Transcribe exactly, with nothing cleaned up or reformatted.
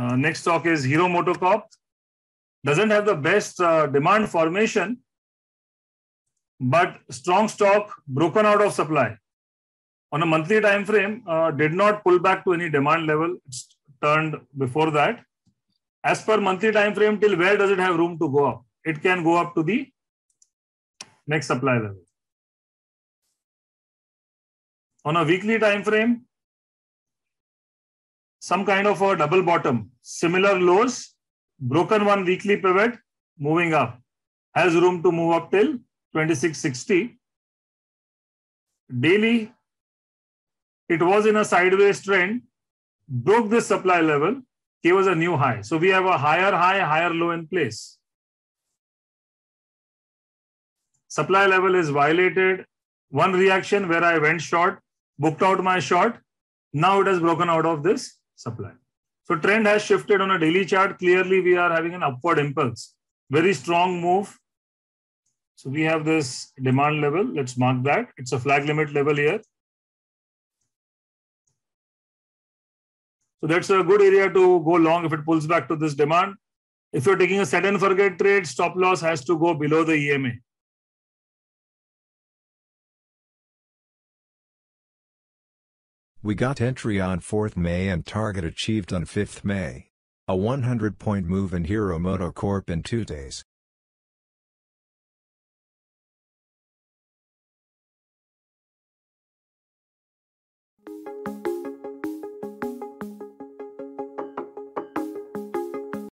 Uh, next stock is Hero MotoCorp. Doesn't have the best uh, demand formation, but strong stock broken out of supply. On a monthly time frame, uh, did not pull back to any demand level. It's turned before that. As per monthly time frame, till where does it have room to go up? It can go up to the next supply level. On a weekly time frame, some kind of a double bottom, similar lows, broken one weekly pivot, moving up, has room to move up till twenty-six sixty. Daily, it was in a sideways trend, broke this supply level, gave us a new high. So we have a higher high, higher low in place. Supply level is violated. One reaction where I went short, booked out my short. Now it has broken out of this supply. So trend has shifted on a daily chart. Clearly, we are having an upward impulse. Very strong move. So we have this demand level. Let's mark that. It's a flag limit level here. So that's a good area to go long if it pulls back to this demand. If you're taking a set and forget trade, stop loss has to go below the E M A. We got entry on fourth May and target achieved on fifth May. A one hundred point move in Hero MotoCorp in two days.